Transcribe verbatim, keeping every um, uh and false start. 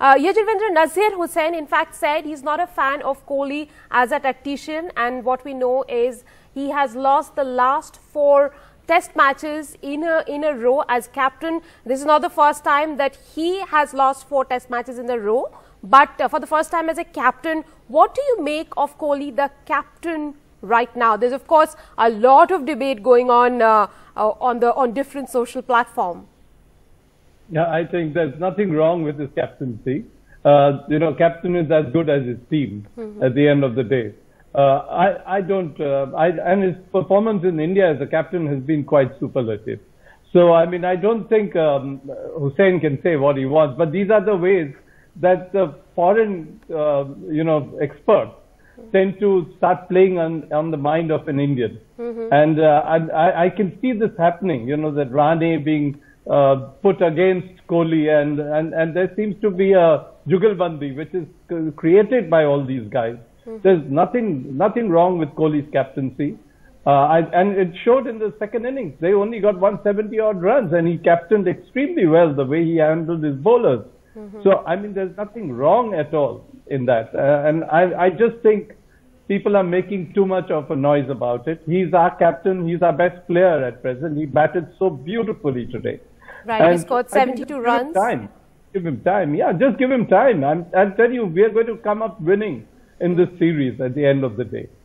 Uh, Yejirvendra Nazir Hussain, in fact, said he's not a fan of Kohli as a tactician, and what we know is he has lost the last four test matches in a, in a row as captain. This is not the first time that he has lost four test matches in a row, but uh, for the first time as a captain, what do you make of Kohli, the captain right now? There's, of course, a lot of debate going on uh, uh, on the on different social platforms. Yeah, I think there's nothing wrong with his captaincy. Uh, you know, captain is as good as his team mm-hmm. at the end of the day. Uh, I, I don't, uh, I, and his performance in India as a captain has been quite superlative. So, I mean, I don't think um, Hussain can say what he wants, but these are the ways that the foreign, uh, you know, experts tend to start playing on, on the mind of an Indian. Mm-hmm. And uh, I, I can see this happening, you know, that Rane being Uh, put against Kohli, and, and, and there seems to be a Jugalbandi which is created by all these guys. Mm-hmm. There's nothing nothing wrong with Kohli's captaincy. Uh, I, and it showed in the second innings. They only got one hundred seventy odd runs, and he captained extremely well the way he handled his bowlers. Mm-hmm. So, I mean, there's nothing wrong at all in that. Uh, and I, I just think people are making too much of a noise about it. He's our captain. He's our best player at present. He batted so beautifully today. Right, he scored seventy-two runs. Time. Give him time. Yeah, just give him time. I'm, I'll tell you, we are going to come up winning in this series at the end of the day.